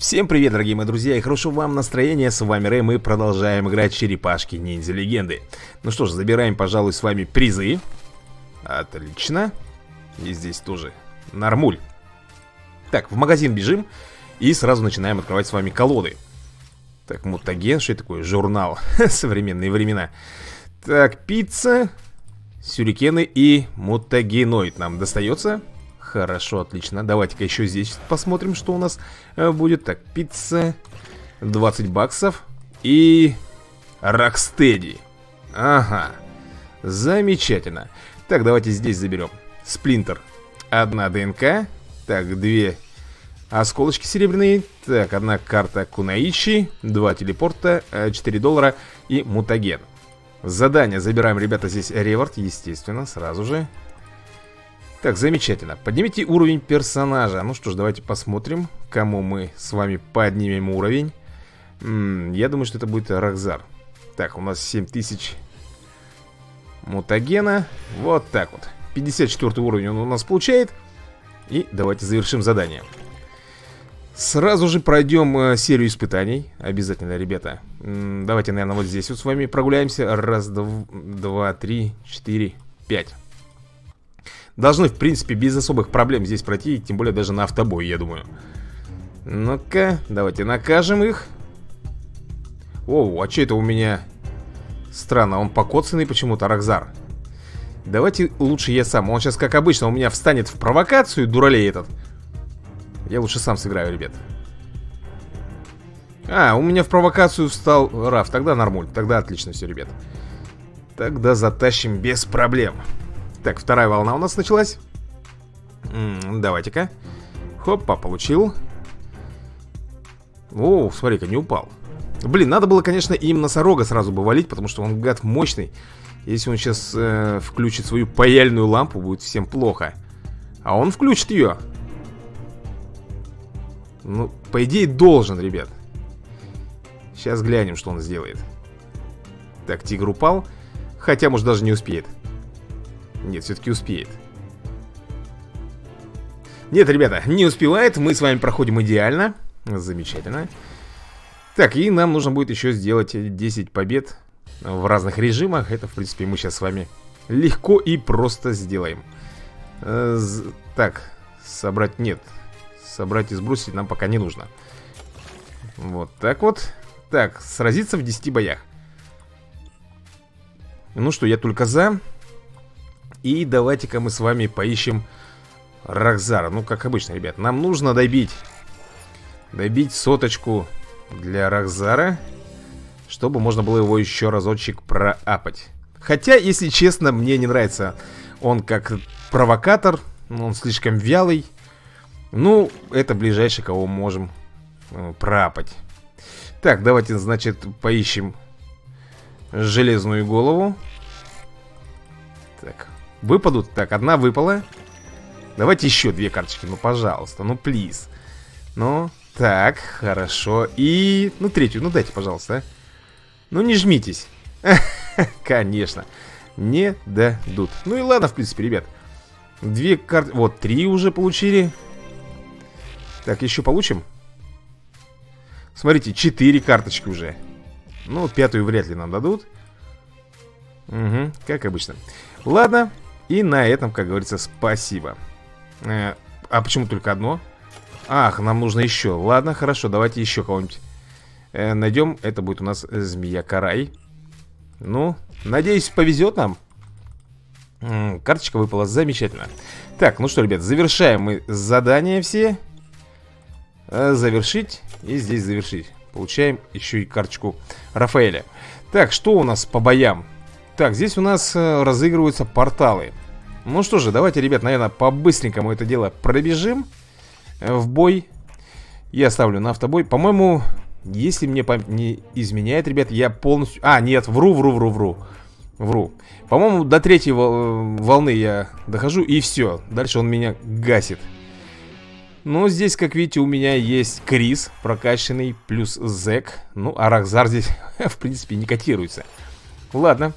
Всем привет, дорогие мои друзья, и хорошего вам настроения, с вами Рэй, мы продолжаем играть черепашки ниндзя легенды. Ну что ж, забираем, пожалуй, с вами призы. Отлично. И здесь тоже нормуль. Так, в магазин бежим и сразу начинаем открывать с вами колоды. Так, мутаген, что это такое? Журнал. Современные времена. Так, пицца, сюрикены и мутагеноид нам достается. Хорошо, отлично. Давайте-ка еще здесь посмотрим, что у нас будет. Так, пицца, 20 баксов и Рокстеди. Ага, замечательно. Так, давайте здесь заберем. Сплинтер, 1 ДНК. Так, 2 осколочки серебряные. Так, 1 карта Кунаичи, 2 телепорта, 4 доллара и мутаген. Задание забираем, ребята, здесь реворд, естественно, сразу же. Так, замечательно. Поднимите уровень персонажа. Ну что ж, давайте посмотрим, кому мы с вами поднимем уровень. Я думаю, что это будет Рахзар. Так, у нас 7000 мутагена. Вот так вот. 54 уровень он у нас получает. И давайте завершим задание. Сразу же пройдем серию испытаний. Обязательно, ребята. Давайте, наверное, вот здесь вот с вами прогуляемся. Раз, два, три, 4, 5. Должны, в принципе, без особых проблем здесь пройти, тем более даже на автобой, я думаю. Ну-ка, давайте накажем их. О, а че это у меня? Странно, он покоцанный почему-то, Рахзар. Давайте лучше я сам. Он сейчас, как обычно, у меня встанет в провокацию, дуралей этот. Я лучше сам сыграю, ребят. А, у меня в провокацию встал Раф. Тогда нормуль, тогда отлично все, ребят. Тогда затащим без проблем. Так, вторая волна у нас началась. Давайте-ка. Хопа, получил. О, смотри-ка, не упал. Блин, надо было, конечно, им носорога сразу бы валить, потому что он, гад, мощный. Если он сейчас включит свою паяльную лампу, будет всем плохо. А он включит ее. Ну, по идее, должен, ребят. Сейчас глянем, что он сделает. Так, тигр упал. Хотя, может, даже не успеет. Нет, все-таки успеет. Нет, ребята, не успевает. Мы с вами проходим идеально. Замечательно. Так, и нам нужно будет еще сделать 10 побед в разных режимах. Это, в принципе, мы сейчас с вами легко и просто сделаем. Так, собрать нет. Собрать и сбросить нам пока не нужно. Вот так вот. Так, сразиться в 10 боях. Ну что, я только за... И давайте-ка мы с вами поищем Рахзара. Ну, как обычно, ребят, нам нужно добить соточку для Рахзара, чтобы можно было его еще разочек проапать. Хотя, если честно, мне не нравится он как провокатор. Он слишком вялый. Ну, это ближайший, кого мы можем проапать. Так, давайте, значит, поищем железную голову. Так, выпадут. Так, 1 выпала. Давайте еще 2 карточки. Ну, пожалуйста, ну, плиз. Ну, так, хорошо. И, ну, 3-ю, ну, дайте, пожалуйста, а. Ну, не жмитесь. Конечно. Не дадут. Ну и ладно, в принципе, ребят. 2 карты, вот, 3 уже получили. Так, еще получим. Смотрите, 4 карточки уже. Ну, 5-ю вряд ли нам дадут. Угу, как обычно. Ладно, и на этом, как говорится, спасибо. А почему только одно? Ах, нам нужно еще. Ладно, хорошо, давайте еще кого-нибудь найдем. Это будет у нас змея Караи. Ну, надеюсь, повезет нам. Карточка выпала, замечательно. Так, ну что, ребят, завершаем мы задания все. Завершить и здесь завершить. Получаем еще и карточку Рафаэля. Так, что у нас по боям? Так, здесь у нас разыгрываются порталы. Ну что же, давайте, ребят, наверное, по-быстренькому это дело пробежим в бой. Я ставлю на автобой. По-моему, если мне память не изменяет, ребят, я полностью... А, нет, вру. По-моему, до 3-й волны я дохожу, и все. Дальше он меня гасит. Но здесь, как видите, у меня есть Крис прокачанный, плюс Зек. Ну, а Рахзар здесь, в принципе, не котируется. Ладно.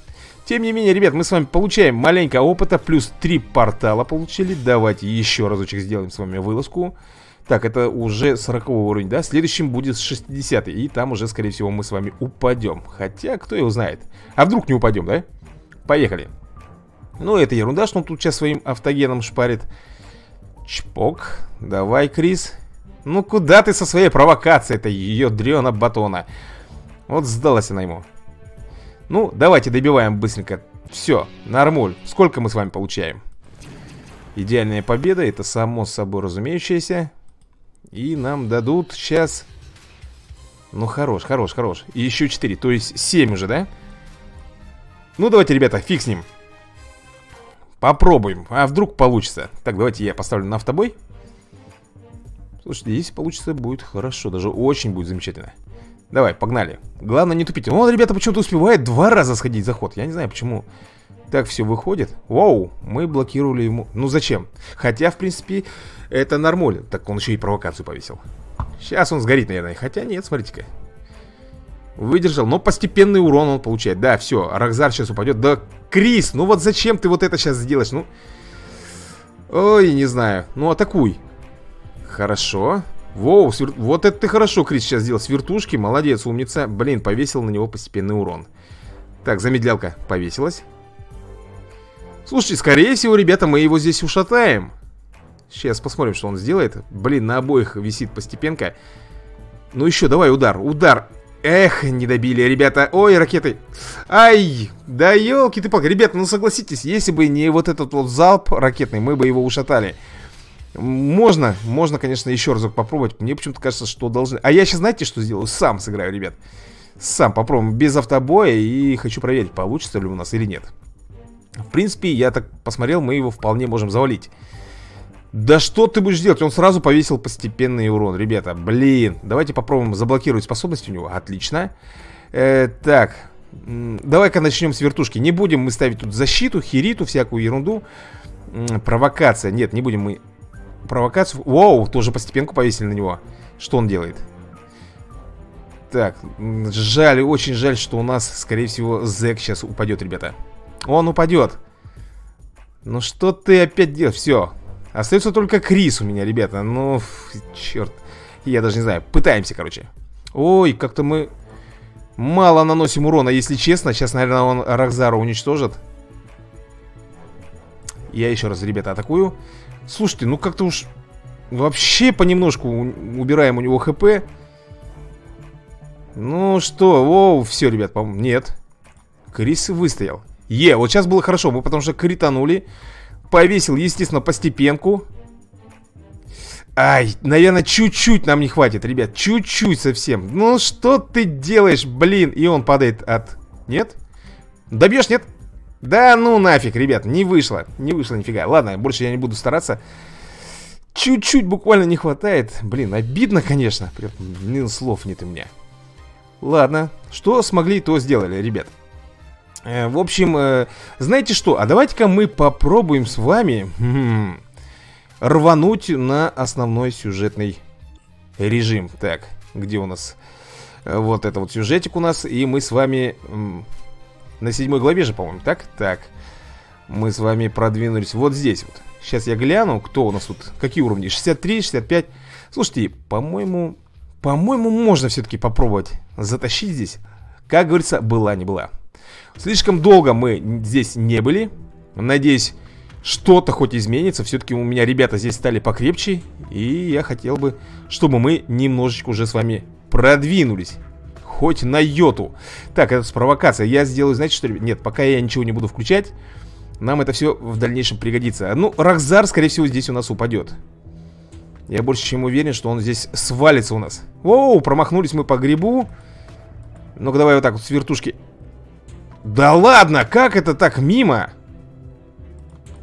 Тем не менее, ребят, мы с вами получаем маленько опыта. Плюс 3 портала получили. Давайте еще разочек сделаем с вами вылазку. Так, это уже 40 уровень, да? Следующим будет 60. И там уже, скорее всего, мы с вами упадем. Хотя, кто его знает. А вдруг не упадем, да? Поехали. Ну, это ерунда, что он тут сейчас своим автогеном шпарит. Чпок. Давай, Крис. Ну, куда ты со своей провокацией? Это ее дрена батона. Вот сдалась она ему. Ну, давайте добиваем быстренько. Все, нормуль. Сколько мы с вами получаем? Идеальная победа, это само собой разумеющееся. И нам дадут сейчас... Ну, хорош, хорош, хорош. И еще 4, то есть 7 уже, да? Ну, давайте, ребята, фиг с ним. Попробуем, а вдруг получится. Так, давайте я поставлю на автобой. Слушайте, если получится, будет хорошо. Даже очень будет замечательно. Давай, погнали. Главное не тупить. Он, ребята, почему-то успевает 2 раза сходить за ход. Я не знаю, почему так все выходит. Вау, мы блокировали ему. Ну зачем? Хотя, в принципе, это нормально. Так он еще и провокацию повесил. Сейчас он сгорит, наверное. Хотя нет, смотрите-ка. Выдержал, но постепенный урон он получает. Да, все, Рахзар сейчас упадет. Да, Крис, ну вот зачем ты вот это сейчас сделаешь? Ну, ой, не знаю. Ну, атакуй. Хорошо. Воу, вот это ты хорошо, Крис, сейчас сделал. С вертушки, молодец, умница. Блин, повесил на него постепенный урон. Так, замедлялка повесилась. Слушайте, скорее всего, ребята, мы его здесь ушатаем. Сейчас посмотрим, что он сделает. Блин, на обоих висит постепенка. Ну еще, давай, удар, удар. Эх, не добили, ребята. Ой, ракеты. Ай, да елки ты палки. Ребята, ну согласитесь, если бы не вот этот вот залп ракетный, мы бы его ушатали. Можно, можно, конечно, еще разок попробовать. Мне почему-то кажется, что должны... А я сейчас, знаете, что сделаю? Сам сыграю, ребят. Сам попробуем без автобоя. И хочу проверить, получится ли у нас или нет. В принципе, я так посмотрел, мы его вполне можем завалить. Да что ты будешь делать? Он сразу повесил постепенный урон, ребята. Блин, давайте попробуем заблокировать способность у него. Отлично. Так, давай-ка начнем с вертушки. Не будем мы ставить тут защиту, хериту, всякую ерунду. Провокация. Нет, не будем мы провокацию. Воу, тоже постепенку повесили на него. Что он делает? Так, жаль, очень жаль, что у нас, скорее всего, Зек сейчас упадет, ребята. Он упадет. Ну что ты опять делаешь? Все. Остается только Крис у меня, ребята. Ну, черт. Я даже не знаю. Пытаемся, короче. Ой, как-то мы мало наносим урона, если честно. Сейчас, наверное, он Рахзара уничтожит. Я еще раз, ребята, атакую. Слушайте, ну как-то уж вообще понемножку убираем у него ХП. Ну что, воу, все, ребят, по-моему, нет. Крис выстоял. Е, вот сейчас было хорошо, мы потому что кританули. Повесил, естественно, постепенку. Ай, наверное, чуть-чуть нам не хватит, ребят. Чуть-чуть совсем. Ну, что ты делаешь, блин? И он падает от... Нет? Добьешь, нет? Да ну нафиг, ребят, не вышло. Не вышло нифига. Ладно, больше я не буду стараться. Чуть-чуть буквально не хватает. Блин, обидно, конечно. Блин, слов нет у меня. Ладно, что смогли, то сделали, ребят. В общем, знаете что? А давайте-ка мы попробуем с вами рвануть на основной сюжетный режим. Так, где у нас вот это вот сюжетик у нас? И мы с вами на 7 главе же, по-моему, так? Так, мы с вами продвинулись вот здесь вот. Сейчас я гляну, кто у нас тут, какие уровни? 63, 65. Слушайте, по-моему, можно все-таки попробовать затащить здесь. Как говорится, была не была. Слишком долго мы здесь не были. Надеюсь, что-то хоть изменится. Все-таки у меня ребята здесь стали покрепче. И я хотел бы, чтобы мы немножечко уже с вами продвинулись. Хоть на йоту. Так, это провокация. Я сделаю, знаете что, ребят? Нет, пока я ничего не буду включать. Нам это все в дальнейшем пригодится. Ну, Рахзар, скорее всего, здесь у нас упадет. Я больше чем уверен, что он здесь свалится у нас. Воу, промахнулись мы по грибу. Ну-ка, давай вот так вот с вертушки. Да ладно, как это так мимо?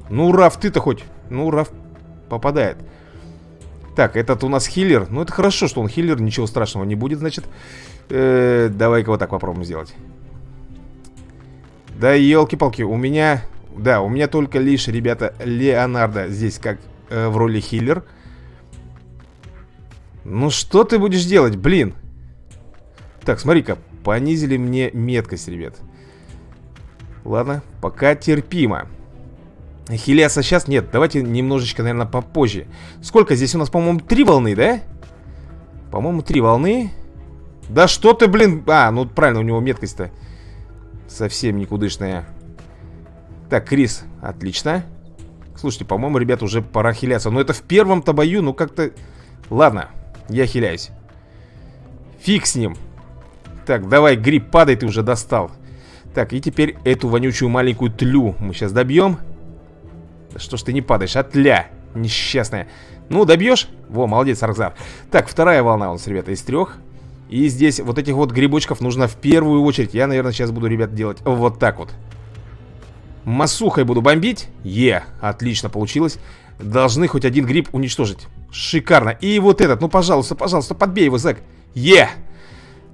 Ну, Раф, ты-то хоть. Ну, Раф попадает. Так, этот у нас хиллер. Ну, это хорошо, что он хиллер, ничего страшного не будет, значит. Давай-ка вот так попробуем сделать. Да, елки-палки, у меня... Да, у меня только лишь, ребята, Леонардо здесь как в роли хиллер. Ну, что ты будешь делать, блин? Так, смотри-ка, понизили мне меткость, ребят. Ладно, пока терпимо. Хелиаса сейчас нет. Давайте немножечко, наверное, попозже. Сколько здесь у нас, по-моему, 3 волны, да? По-моему, 3 волны. Да что ты, блин... А, ну правильно, у него меткость-то совсем никудышная. Так, Крис, отлично. Слушайте, по-моему, ребят, уже пора хиляться. Но это в первом-то бою, ну как-то... Ладно, я хиляюсь. Фиг с ним. Так, давай, Грипп, падай, ты уже достал. Так, и теперь эту вонючую маленькую тлю мы сейчас добьем. Да что ж ты не падаешь, отля, несчастная. Ну, добьешь? Во, молодец, Рахзар. Так, 2-я волна у нас, ребята, из 3. И здесь вот этих вот грибочков нужно в первую очередь. Я, наверное, сейчас буду, ребят, делать вот так вот. Массухой буду бомбить. Е, отлично получилось. Должны хоть один гриб уничтожить. Шикарно. И вот этот, ну, пожалуйста, пожалуйста, подбей его, Зек. Е.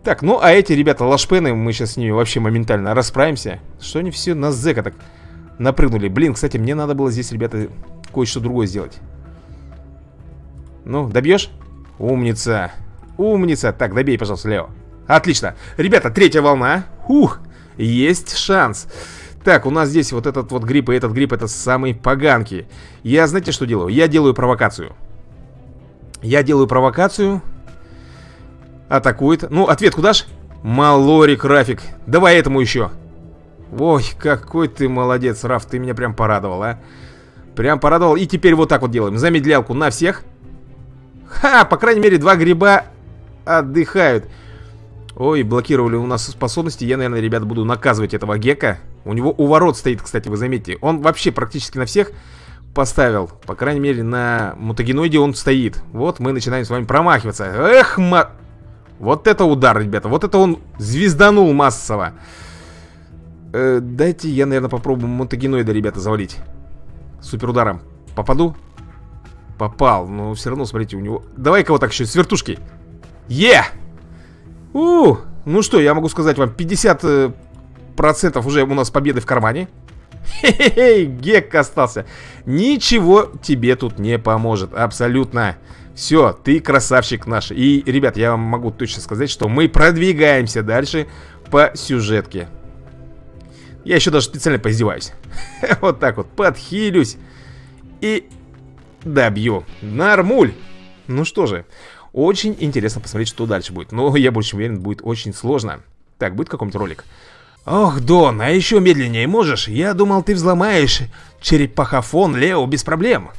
Так, ну, а эти, ребята, лашпены, мы сейчас с ними вообще моментально расправимся. Что они все на Зека так напрыгнули? Блин, кстати, мне надо было здесь, ребята, кое-что другое сделать. Ну, добьешь? Умница. Умница. Так, добей, пожалуйста, Лео. Отлично. Ребята, 3-я волна. Ух, есть шанс. Так, у нас здесь вот этот вот грипп и этот грипп, это самые поганки. Я, знаете, что делаю? Я делаю провокацию. Я делаю провокацию. Атакует. Ну, ответ куда ж? Малорик, Рафик. Давай этому еще. Ой, какой ты молодец, Раф. Ты меня прям порадовал, а. Прям порадовал. И теперь вот так вот делаем. Замедлялку на всех. Ха, по крайней мере, 2 гриба отдыхают. Ой, блокировали у нас способности. Я, наверное, ребят, буду наказывать этого Гека. У него у ворот стоит, кстати, вы заметите. Он вообще практически на всех поставил. По крайней мере, на мутагеноиде он стоит. Вот мы начинаем с вами промахиваться. Эх, вот это удар, ребята. Вот это он звезданул массово. Дайте я, наверное, попробую мутагеноида, ребята, завалить. Супер ударом. Попаду? Попал. Но все равно, смотрите, у него... Давай-ка вот так еще, с вертушки. Е! Ну что, я могу сказать вам, 50% уже у нас победы в кармане. Хе-хе-хе, Гек остался. Ничего тебе тут не поможет, абсолютно. Все, ты красавчик наш. И, ребят, я вам могу точно сказать, что мы продвигаемся дальше по сюжетке. Я еще даже специально поиздеваюсь. Вот так вот, подхилюсь и добью. Нормуль. Ну что же, очень интересно посмотреть, что дальше будет. Но я больше уверен, будет очень сложно. Так, будет какой-нибудь ролик. Ох, Дон, а еще медленнее можешь? Я думал, ты взломаешь черепахофон Лео без проблем.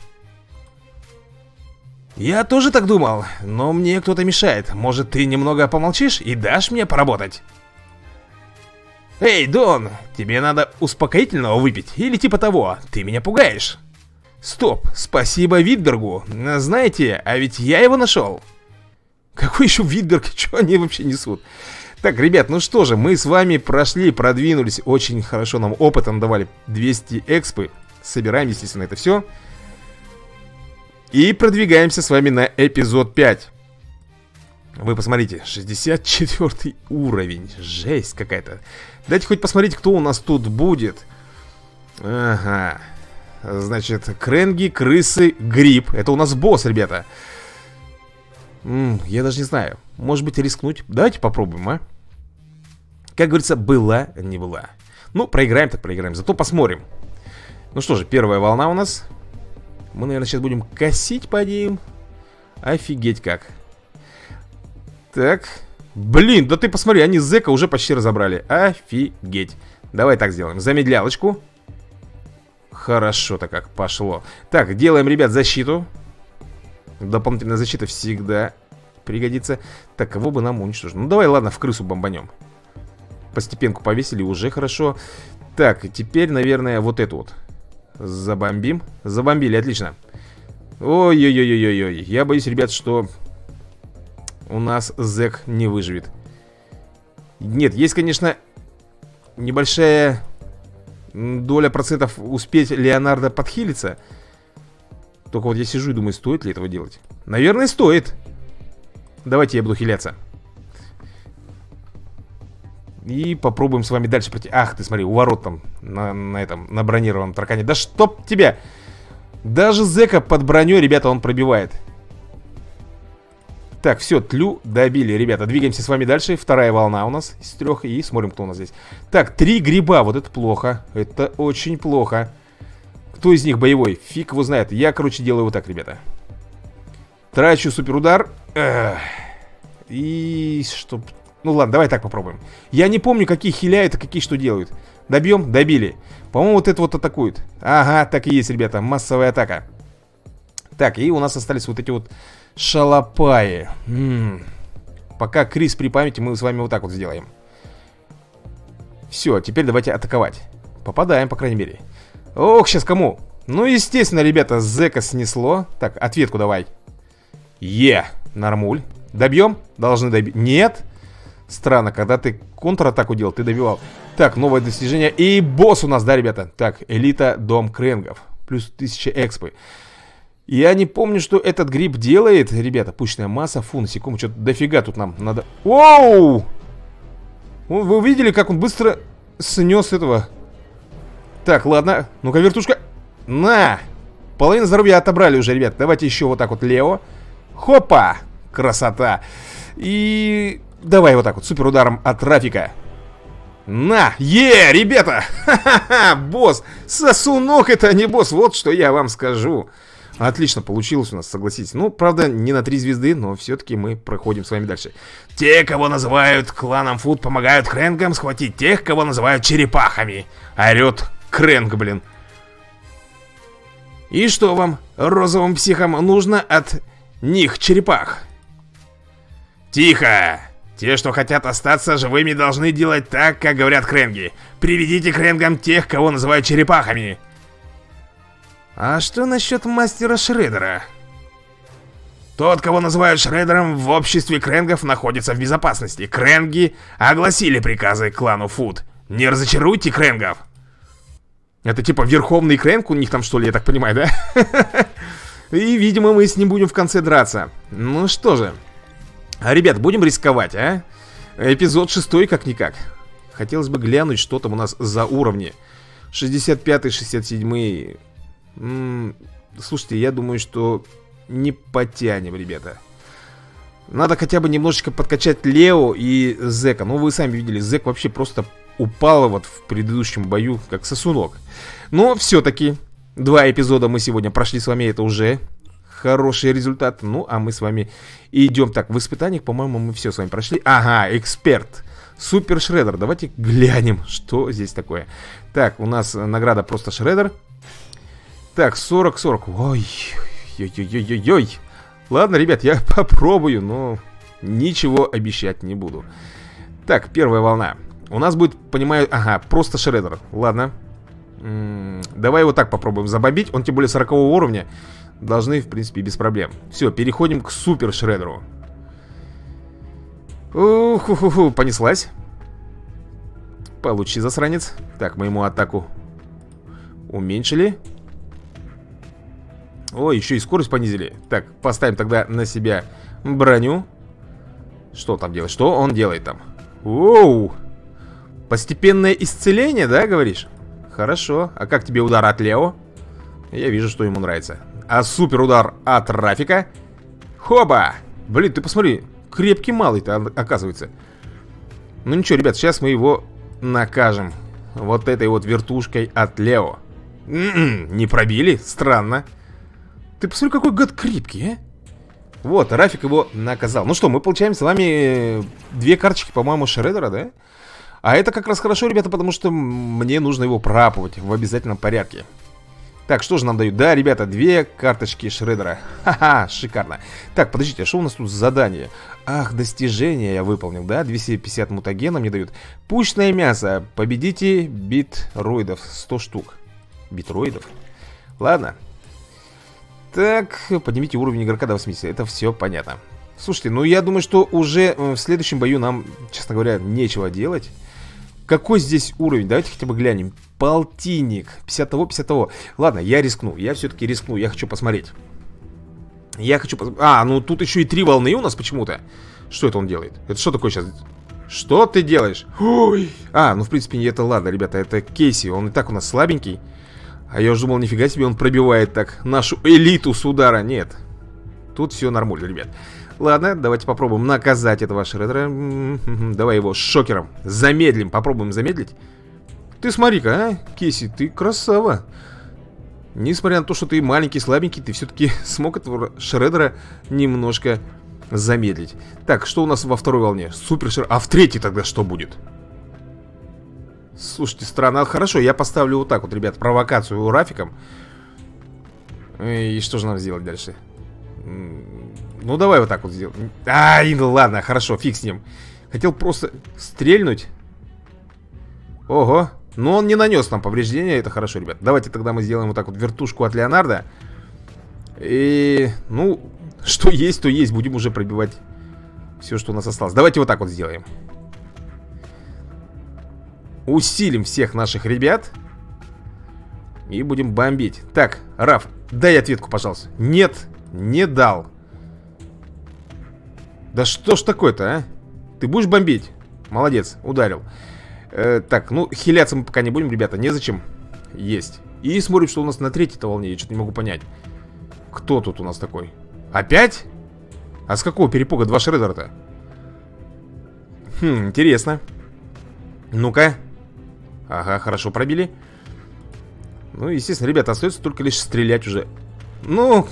Я тоже так думал, но мне кто-то мешает. Может, ты немного помолчишь и дашь мне поработать? Эй, Дон, тебе надо успокоительного выпить или типа того, ты меня пугаешь. Стоп, спасибо Видбергу. Знаете, а ведь я его нашел. Какой еще Видберг? Чего они вообще несут? Так, ребят, ну что же, мы с вами прошли, продвинулись, очень хорошо нам опытом давали 200 экспы. Собираем, естественно, это все. И продвигаемся с вами на эпизод 5. Вы посмотрите, 64 уровень, жесть какая-то. Дайте хоть посмотреть, кто у нас тут будет. Ага, значит, крэнги, крысы, гриб. Это у нас босс, ребята. Я даже не знаю. Может быть, рискнуть? Давайте попробуем, а? Как говорится, была, не была. Ну, проиграем так проиграем, зато посмотрим. Ну что же, 1-я волна у нас. Мы, наверное, сейчас будем косить по ним. Офигеть как. Так. Блин, да ты посмотри, они Зека уже почти разобрали. Офигеть. Давай так сделаем. Замедлялочку. Хорошо-то как пошло. Так, делаем, ребят, защиту. Дополнительная защита всегда пригодится. Так, кого бы нам уничтожить? Ну, давай, ладно, в крысу бомбанем. Постепенку повесили, уже хорошо. Так, теперь, наверное, вот эту вот забомбим. Забомбили, отлично. Ой-ой-ой-ой-ой-ой. Я боюсь, ребят, что у нас Зек не выживет. Нет, есть, конечно, небольшая доля процентов успеть Леонардо подхилиться. Только вот я сижу и думаю, стоит ли этого делать. Наверное, стоит. Давайте я буду хиляться. И попробуем с вами дальше пройти. Ах, ты смотри, у ворот там на этом, на бронированном таракане. Да чтоб тебя! Даже Зека под броней, ребята, он пробивает. Так, все, тлю добили, ребята. Двигаемся с вами дальше. 2-я волна у нас из 3. И смотрим, кто у нас здесь. Так, 3 гриба. Вот это плохо. Это очень плохо. Кто из них боевой? Фиг его знает. Я, короче, делаю вот так, ребята. Трачу суперудар. И... чтоб... Ну ладно, давай так попробуем. Я не помню, какие хиляют, а какие что делают. Добьем? Добили. По-моему, вот это вот атакует. Ага, так и есть, ребята. Массовая атака. Так, и у нас остались вот эти вот шалопаи. Пока Крис при памяти, мы с вами вот так вот сделаем. Все, теперь давайте атаковать. Попадаем, по крайней мере. Ох, сейчас кому? Ну, естественно, ребята, Зека снесло. Так, ответку давай. Е, нормуль. Добьем? Должны добить. Нет. Странно, когда ты контратаку делал, ты добивал. Так, новое достижение. И босс у нас, да, ребята? Так, элита дом крэнгов. Плюс 1000 экспы. Я не помню, что этот гриб делает. Ребята, пушечная масса, фун, секунду. Что-то дофига тут нам надо. Оу! Вы увидели, как он быстро снес этого? Так, ладно. Ну-ка, вертушка. На! Половину здоровья отобрали уже, ребят. Давайте еще вот так вот лево. Хопа! Красота! И... давай вот так вот, супер ударом от Рафика. На! Е, ребята! Ха-ха-ха! Босс! Сосунок это, не босс, вот что я вам скажу. Отлично получилось у нас, согласитесь. Ну, правда, не на 3 звезды, но все-таки мы проходим с вами дальше. Те, кого называют кланом Фут, помогают Крэнгам схватить тех, кого называют черепахами. Орет Крэнг, блин. И что вам, розовым психам, нужно от них, черепах? Тихо! Те, что хотят остаться живыми, должны делать так, как говорят Крэнги. Приведите Крэнгам тех, кого называют черепахами. А что насчет мастера Шреддера? Тот, кого называют Шреддером, в обществе Крэнгов находится в безопасности. Крэнги огласили приказы клану Фут. Не разочаруйте Крэнгов. Это типа верховный Крэнг у них там, что ли, я так понимаю, да? И, видимо, мы с ним будем в конце драться. Ну что же. Ребят, будем рисковать, а? Эпизод 6 как-никак. Хотелось бы глянуть, что там у нас за уровни. 65-й, 67-й... слушайте, я думаю, что не потянем, ребята. Надо хотя бы немножечко подкачать Лео и Зека. Ну, вы сами видели, Зек вообще просто упал вот в предыдущем бою, как сосунок. Но все-таки 2 эпизода мы сегодня прошли с вами, это уже хороший результат. Ну, а мы с вами идем так, в испытаниях, по-моему, мы все с вами прошли. Ага, эксперт Супер Шреддер, давайте глянем, что здесь такое. Так, у нас награда просто Шреддер. Так, 40-40. Ой, ой-ой-ой-ой-ой. Ладно, ребят, я попробую, но ничего обещать не буду. Так, первая волна. У нас будет, понимаю, ага, просто Шреддер. Ладно. Давай его так попробуем забомбить. Он тем более 40 уровня. Должны, в принципе, без проблем. Все, переходим к Супер Шреддеру. Уху-ху-ху, понеслась. Получи, засранец. Так, мы ему атаку уменьшили. О, еще и скорость понизили. Так, поставим тогда на себя броню. Что там делать? Что он делает там? Оу! Постепенное исцеление, да, говоришь? Хорошо. А как тебе удар от Лео? Я вижу, что ему нравится. А супер удар от Рафика. Хоба! Блин, ты посмотри. Крепкий малый-то, оказывается. Ну ничего, ребят, сейчас мы его накажем. Вот этой вот вертушкой от Лео. Не пробили? Странно. Ты посмотри, какой гад крепкий, а? Вот, Рафик его наказал. Ну что, мы получаем с вами 2 карточки, по-моему, Шреддера, да? А это как раз хорошо, ребята, потому что мне нужно его прапывать в обязательном порядке. Так, что же нам дают? Да, ребята, 2 карточки Шреддера. Ха-ха, шикарно. Так, подождите, а что у нас тут задание? Ах, достижение я выполнил, да? 250 мутагена мне дают. Пушечное мясо. Победите битроидов. 100 штук. Битроидов? Ладно. Так, поднимите уровень игрока до 80. Это все понятно. Слушайте, ну я думаю, что уже в следующем бою нам, честно говоря, нечего делать. Какой здесь уровень? Давайте хотя бы глянем. Полтинник. 50-го. Ладно, я рискну. Я все-таки рискну. Я хочу посмотреть. Я хочу посмотреть. А, ну тут еще и 3 волны у нас почему-то. Что это он делает? Это что такое сейчас? Что ты делаешь? Ой. А, ну в принципе, это ладно, ребята. Это Кейси. Он и так у нас слабенький. А я уже думал, нифига себе, он пробивает так нашу элиту с удара. Нет. Тут все нормально, ребят. Ладно, давайте попробуем наказать этого Шреддера. Давай его шокером замедлим. Попробуем замедлить. Ты смотри-ка, а? Кейси, ты красава. Несмотря на то, что ты маленький, слабенький, ты все-таки смог этого Шреддера немножко замедлить. Так, что у нас во второй волне? Супер Шреддер. А в третьей тогда что будет? Слушайте, странно. Хорошо, я поставлю вот так вот, ребят, провокацию Рафиком. И что же нам сделать дальше? Ну, давай вот так вот сделаем. Ай, ну ладно, хорошо, фиг с ним. Хотел просто стрельнуть. Ого. Но он не нанес нам повреждения, это хорошо, ребят. Давайте тогда мы сделаем вот так вот вертушку от Леонардо. И, ну, что есть, то есть. Будем уже пробивать все, что у нас осталось. Давайте вот так вот сделаем. Усилим всех наших ребят. И будем бомбить. Так, Раф, дай ответку, пожалуйста. Нет, не дал. Да что ж такое-то, а? Ты будешь бомбить? Молодец, ударил. Так, ну, хиляться мы пока не будем, ребята, незачем. Есть. И смотрим, что у нас на третьей-то волне. Я что-то не могу понять. Кто тут у нас такой? Опять? А с какого перепуга два Шреддера-то? Хм, интересно. Ну-ка. Ага, хорошо пробили. Ну, естественно, ребята, остается только лишь стрелять уже. Ну,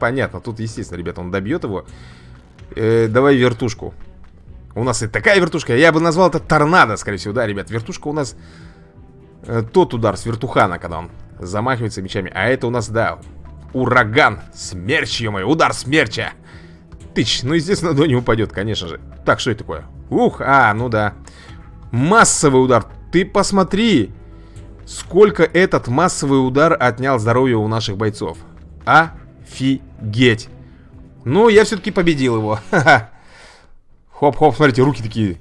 понятно. Тут, естественно, ребята, он добьет его. Давай вертушку. У нас и такая вертушка. Я бы назвал это торнадо, скорее всего, да, ребят. Вертушка у нас тот удар с вертухана, когда он замахивается мечами. А это у нас, да, ураган. Смерч, ё-моё, удар смерча. Тыч, ну, естественно, Донни упадет, конечно же. Так, что это такое? Ух, а, ну да. Массовый удар. Ты посмотри, сколько этот массовый удар отнял здоровья у наших бойцов. Офигеть. Ну, я все-таки победил его. Хоп-хоп, смотрите, руки такие.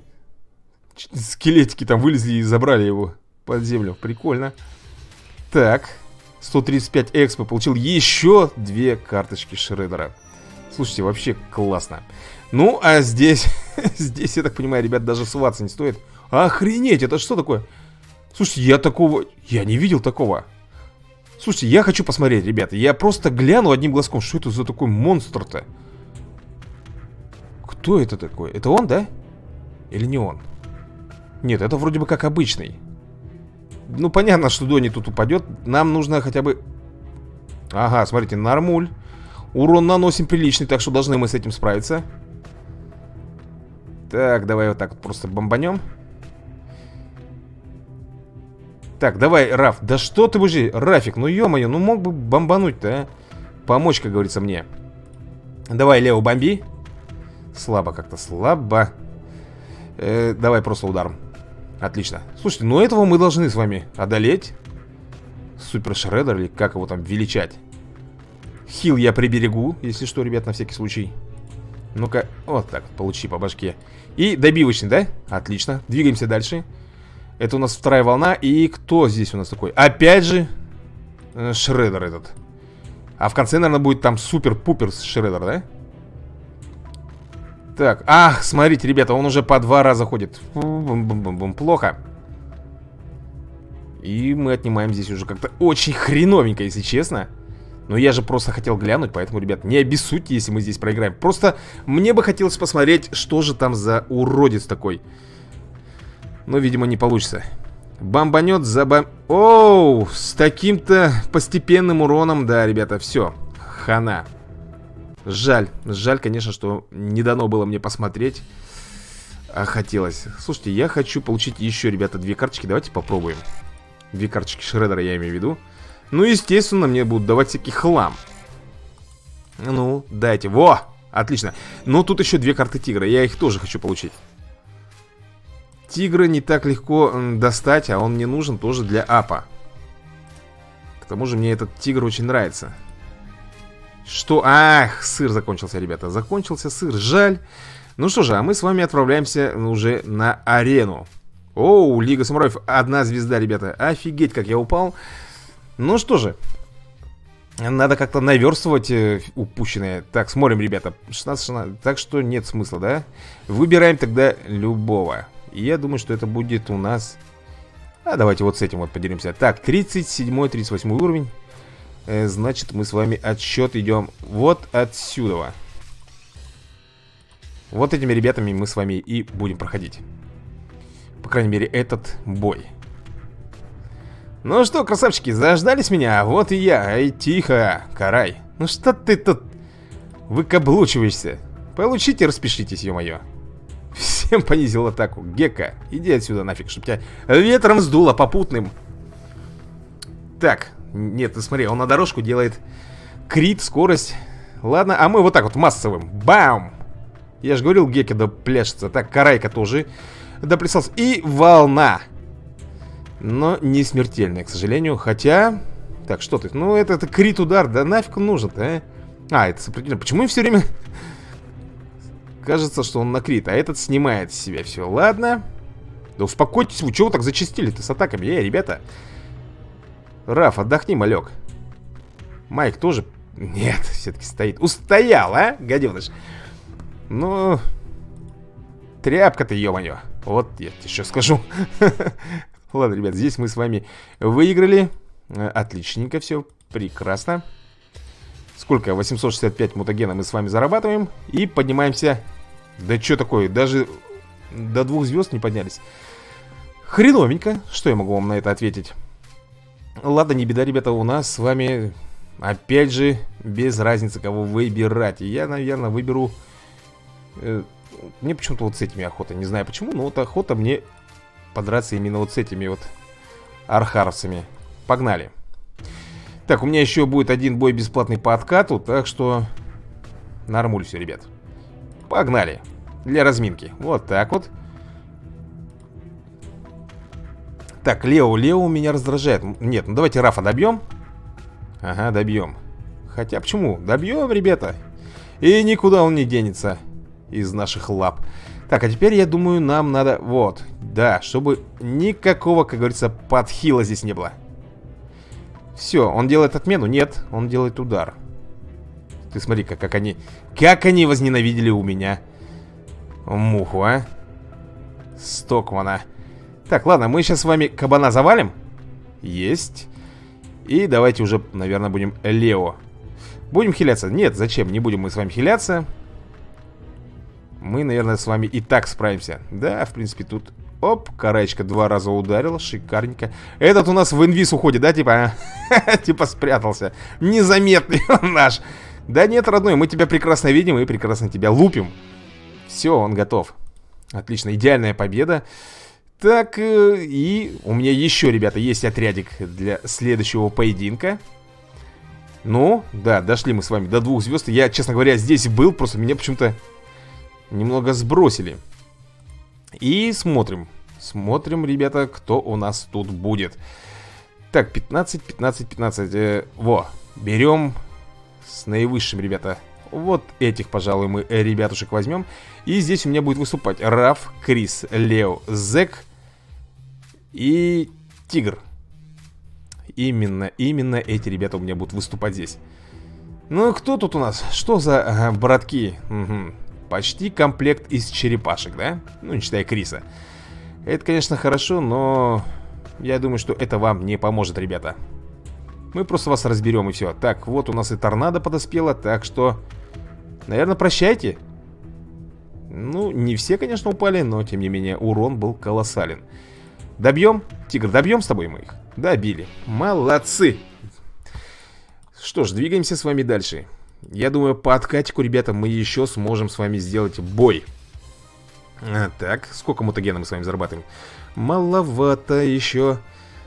Скелетики там вылезли и забрали его под землю. Прикольно. Так, 135 экспо. Получил еще две карточки Шреддера. Слушайте, вообще классно. Ну, а здесь, здесь, я так понимаю, ребят, даже сваться не стоит. Охренеть, это что такое? Слушайте, я такого... Я не видел такого. Слушайте, я хочу посмотреть, ребята. Я просто гляну одним глазком. Что это за такой монстр-то? Кто это такой? Это он, да? Или не он? Нет, это вроде бы как обычный. Ну, понятно, что Донни тут упадет. Нам нужно хотя бы... Ага, смотрите, нормуль. Урон наносим приличный, так что должны мы с этим справиться. Так, давай вот так вот просто бомбанем. Так, давай, Раф. Да что ты будешь... Рафик, ну ё-моё, ну мог бы бомбануть-то, а? Помочь, как говорится, мне. Давай, Лео, бомби. Слабо как-то, слабо. Давай просто ударом. Отлично. Слушайте, ну этого мы должны с вами одолеть. Супер Шреддер, или как его там величать. Хил я приберегу, если что, ребят, на всякий случай. Ну-ка, вот так, получи по башке. И добивочный, да? Отлично, двигаемся дальше. Это у нас вторая волна. И кто здесь у нас такой? Опять же Шреддер этот. А в конце, наверное, будет там супер-пупер Шреддер, да? Так, ах, смотрите, ребята, он уже по два раза ходит. Бум-бум-бум-бум, плохо. И мы отнимаем здесь уже как-то очень хреновенько, если честно. Но я же просто хотел глянуть, поэтому, ребят, не обессудьте, если мы здесь проиграем. Просто мне бы хотелось посмотреть, что же там за уродец такой. Но, видимо, не получится. Бомбанет, забом... Оу, с таким-то постепенным уроном, да, ребята, все, хана. Жаль, жаль, конечно, что не дано было мне посмотреть. А хотелось. Слушайте, я хочу получить еще, ребята, две карточки. Давайте попробуем. Две карточки Шреддера, я имею в виду. Ну, естественно, мне будут давать всякий хлам. Ну, дайте. Во! Отлично. Но тут еще две карты тигра. Я их тоже хочу получить. Тигра не так легко достать, а он мне нужен тоже для апа. К тому же мне этот тигр очень нравится. Что? Ах, сыр закончился, ребята. Закончился сыр, жаль. Ну что же, а мы с вами отправляемся уже на арену. Оу, Лига Саморов, одна звезда, ребята. Офигеть, как я упал. Ну что же, надо как-то наверстывать упущенное. Так, смотрим, ребята, 16-16. Так что нет смысла, да? Выбираем тогда любого. И я думаю, что это будет у нас... А давайте вот с этим вот поделимся. Так, 37-38 уровень. Значит, мы с вами отсчет идем вот отсюда. Вот этими ребятами мы с вами и будем проходить. По крайней мере, этот бой. Ну что, красавчики, заждались меня? Вот и я. Эй, тихо, Карай. Ну что ты тут выкаблучиваешься? Получите, распишитесь, ё-моё. Всем понизил атаку. Гекка, иди отсюда нафиг, чтоб тебя ветром сдуло попутным. Так, нет, ты смотри, он на дорожку делает крит, скорость. Ладно, а мы вот так вот массовым. Бам! Я же говорил, Гекка допляшется. Так, Карайка тоже доплясался. И волна. Но не смертельная, к сожалению. Хотя... Так, что ты? Ну, это крит-удар. Да нафиг нужен-то, а? А, это сопротивление. Почему им все время... Кажется, что он на крит. А этот снимает с себя все. Ладно. Да успокойтесь вы. Чего вы так зачастили-то с атаками? Эй, ребята. Раф, отдохни, малек. Майк тоже... Нет, все-таки стоит. Устоял, а? Гаденыш. Ну... Тряпка-то, ё-моё. Вот я тебе еще скажу. Ладно, ребят, здесь мы с вами выиграли. Отличненько все. Прекрасно. Сколько? 865 мутагена мы с вами зарабатываем. И поднимаемся... Да что такое? Даже до 2 звезд не поднялись. Хреновенько. Что я могу вам на это ответить? Ладно, не беда, ребята, у нас с вами... Опять же, без разницы, кого выбирать. И я, наверное, выберу... Мне почему-то вот с этими охота. Не знаю почему, но вот охота мне подраться именно вот с этими вот архаровцами. Погнали. Так, у меня еще будет 1 бой бесплатный по откату. Так что... Нормуль все, ребят. Погнали. Для разминки. Вот так вот. Так, Лео. Лео меня раздражает. Нет, ну давайте Рафа добьем. Ага, добьем. Хотя почему? Добьем, ребята. И никуда он не денется из наших лап. Так, а теперь, я думаю, нам надо... Вот, да, чтобы никакого, как говорится, подхила здесь не было. Все, он делает отмену? Нет, он делает удар. Ты смотри-ка, как они... Как они возненавидели у меня муху, а? Стокмана. Так, ладно, мы сейчас с вами кабана завалим. Есть. И давайте уже, наверное, будем Лео. Будем хиляться? Нет, зачем? Не будем мы с вами хиляться. Мы, наверное, с вами и так справимся. Да, в принципе, тут... Оп, Караечка 2 раза ударила. Шикарненько. Этот у нас в инвиз уходит, да, типа? Типа спрятался. Незаметный он наш. Да нет, родной, мы тебя прекрасно видим и прекрасно тебя лупим. Все, он готов. Отлично, идеальная победа. Так, и у меня еще, ребята, есть отрядик для следующего поединка. Ну, да, дошли мы с вами до 2 звезд. Я, честно говоря, здесь был, просто меня почему-то немного сбросили. И смотрим. Смотрим, ребята, кто у нас тут будет. Так, 15, 15, 15. Во, берем с наивысшим, ребята. Вот этих, пожалуй, мы, ребятушек, возьмем. И здесь у меня будет выступать Раф, Крис, Лео, Зек и Тигр. Именно эти ребята у меня будут выступать здесь. Ну, кто тут у нас? Что за братки? Угу. Почти комплект из черепашек, да? Ну, не считая Криса. Это, конечно, хорошо, но... Я думаю, что это вам не поможет, ребята. Мы просто вас разберем, и все. Так, вот у нас и торнадо подоспело, так что... Наверное, прощайте. Ну, не все, конечно, упали, но, тем не менее, урон был колоссален. Добьем? Тигр, добьем с тобой мы их? Добили. Молодцы. Что ж, двигаемся с вами дальше. Я думаю, по откатику, ребята, мы еще сможем с вами сделать бой. Так, сколько мутагена мы с вами зарабатываем? Маловато еще.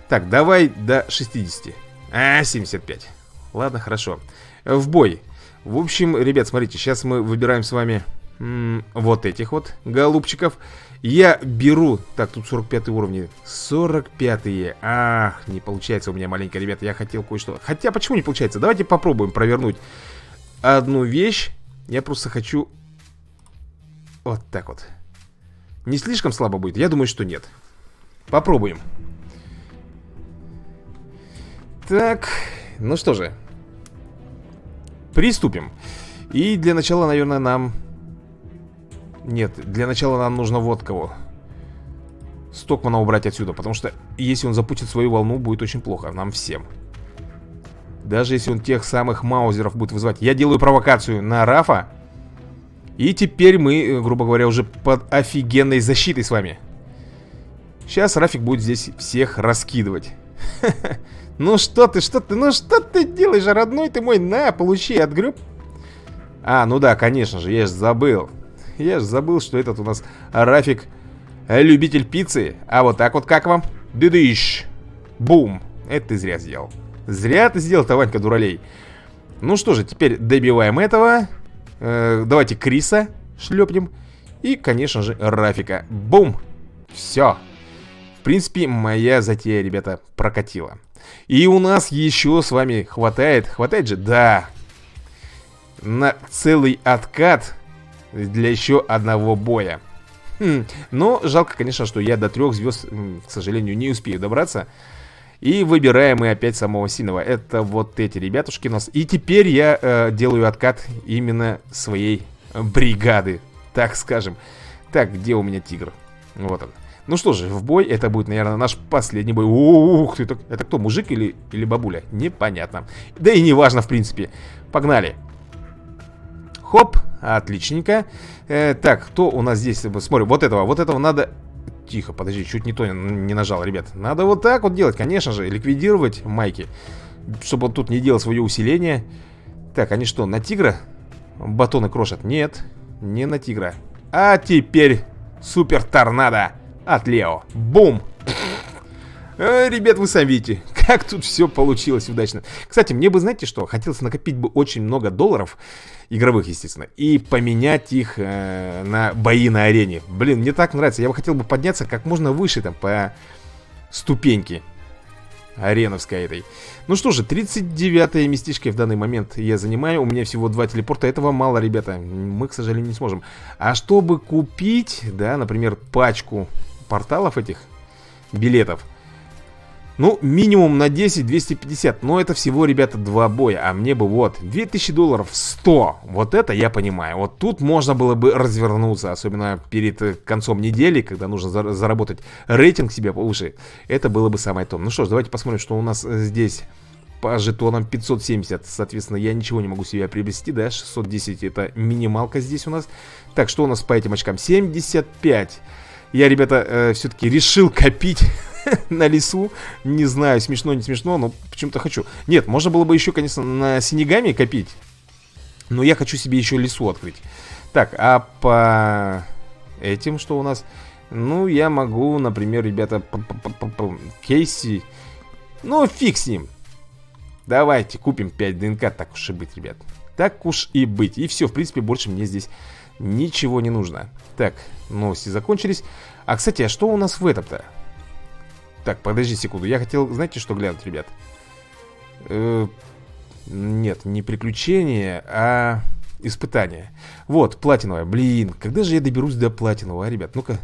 Так, давай до 60. А, 75. Ладно, хорошо. В бой. В общем, ребят, смотрите, сейчас мы выбираем с вами... Вот этих вот голубчиков. Я беру... Так, тут 45 уровни. 45-е. Ах, не получается у меня маленько, ребята. Я хотел кое-что... Хотя, почему не получается? Давайте попробуем провернуть одну вещь. Я просто хочу... Вот так вот. Не слишком слабо будет? Я думаю, что нет. Попробуем. Так, ну что же. Приступим. И для начала, наверное, нам... Нет, для начала нам нужно вот кого. Стокмана убрать отсюда, потому что если он запустит свою волну, будет очень плохо нам всем. Даже если он тех самых маузеров будет вызывать. Я делаю провокацию на Рафа. И теперь мы, грубо говоря, уже под офигенной защитой с вами. Сейчас Рафик будет здесь всех раскидывать. Ну что ты делаешь, родной ты мой? На, получи от Грипп. А, ну да, конечно же, я же забыл. Я же забыл, что этот у нас Рафик любитель пиццы. А вот так вот как вам? Дыдыщ. Бум. Это ты зря сделал. Зря ты сделал, Ванька дуралей. Ну что же, теперь добиваем этого. Давайте Криса шлепнем. И, конечно же, Рафика. Бум. Все. В принципе, моя затея, ребята, прокатила. И у нас еще с вами хватает. Хватает же? Да. На целый откат для еще одного боя. Но жалко, конечно, что я до 3 звезд, к сожалению, не успею добраться. И выбираем мы опять самого сильного. Это вот эти ребятушки у нас. И теперь я делаю откат именно своей бригады, так скажем. Так, где у меня тигр? Вот он. Ну что же, в бой. Это будет, наверное, наш последний бой. Ух ты, это кто, мужик или бабуля? Непонятно. Да и не важно, в принципе. Погнали. Хоп, отличненько. Так, кто у нас здесь? Смотрим, вот этого надо... Тихо, подожди, чуть не то не нажал, ребят. Надо вот так вот делать, конечно же, ликвидировать майки, чтобы он тут не делал свое усиление. Так, они что, на тигра батоны крошат? Нет, не на тигра. А теперь супер торнадо от Лео. Бум! Ребят, вы сами видите, как тут все получилось удачно. Кстати, мне бы, знаете что, хотелось накопить бы очень много долларов, игровых, естественно, и поменять их на бои на арене. Блин, мне так нравится, я бы хотел бы подняться как можно выше там по ступеньке ареновской этой. Ну что же, 39-е местечко в данный момент я занимаю. У меня всего 2 телепорта, этого мало, ребята, мы, к сожалению, не сможем. А чтобы купить, да, например, пачку порталов этих, билетов, ну, минимум на 10, 250. Но это всего, ребята, 2 боя. А мне бы вот 2000 долларов, 100. Вот это я понимаю. Вот тут можно было бы развернуться. Особенно перед концом недели, когда нужно заработать рейтинг себе повыше. Это было бы самое то. Ну что ж, давайте посмотрим, что у нас здесь по жетонам. 570. Соответственно, я ничего не могу себе приобрести, да? 610 это минималка здесь у нас. Так, что у нас по этим очкам? 75. Я, ребята, все-таки решил копить на лесу. Не знаю, смешно, не смешно, но почему-то хочу. Нет, можно было бы еще, конечно, на синегами копить. Но я хочу себе еще лесу открыть. Так, а по этим что у нас? Ну, я могу, например, ребята, Кейси. Ну, фиг с ним. Давайте купим 5 ДНК, так уж и быть, ребят. Так уж и быть. И все, в принципе, больше мне здесь ничего не нужно. Так, новости закончились. А, кстати, а что у нас в этом-то? Так, подожди секунду. Я хотел, знаете, что глянуть, ребят? Нет, не приключения, а испытания. Вот, платиновая. Блин, когда же я доберусь до платинового, ребят? Ну-ка.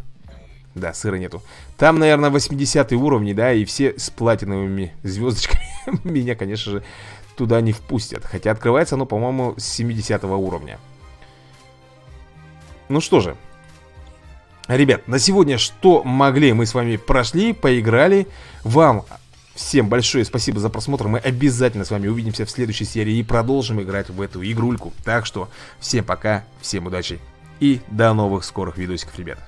Да, сыра нету. Там, наверное, 80 уровни, да, и все с платиновыми звездочками. Меня, конечно же, туда не впустят. Хотя открывается оно, по-моему, с 70 уровня. Ну что же. Ребят, на сегодня что могли, мы с вами прошли, поиграли. Вам всем большое спасибо за просмотр. Мы обязательно с вами увидимся в следующей серии и продолжим играть в эту игрульку. Так что всем пока, всем удачи и до новых скорых видосиков, ребят.